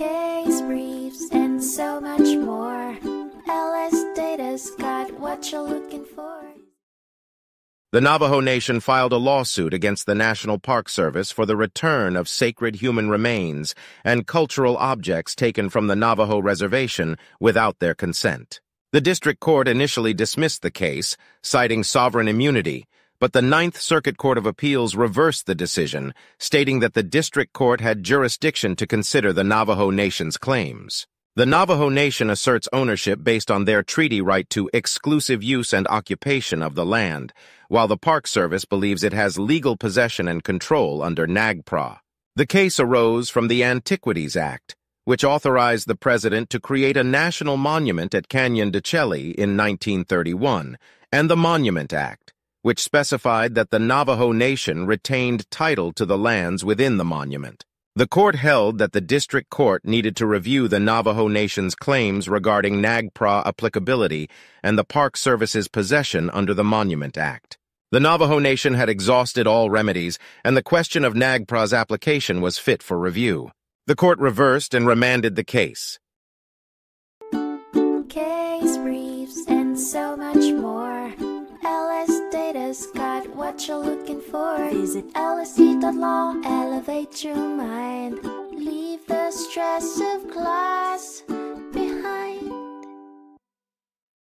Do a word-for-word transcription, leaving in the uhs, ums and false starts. case briefs, and so much more. L S Data's got what you're looking for. The Navajo Nation filed a lawsuit against the National Park Service for the return of sacred human remains and cultural objects taken from the Navajo reservation without their consent. The district court initially dismissed the case, citing sovereign immunity, but the Ninth Circuit Court of Appeals reversed the decision, stating that the district court had jurisdiction to consider the Navajo Nation's claims. The Navajo Nation asserts ownership based on their treaty right to exclusive use and occupation of the land, while the Park Service believes it has legal possession and control under NAGPRA. The case arose from the Antiquities Act, which authorized the president to create a national monument at Canyon de Chelly in nineteen thirty-one, and the Monument Act, which specified that the Navajo Nation retained title to the lands within the monument. The court held that the district court needed to review the Navajo Nation's claims regarding NAGPRA applicability and the Park Service's possession under the Monument Act. The Navajo Nation had exhausted all remedies, and the question of NAGPRA's application was fit for review. The court reversed and remanded the case. Case briefs and so much more. L S Data's got what you're looking for. Visit L S D dot law, elevate your mind. Leave the stress of class.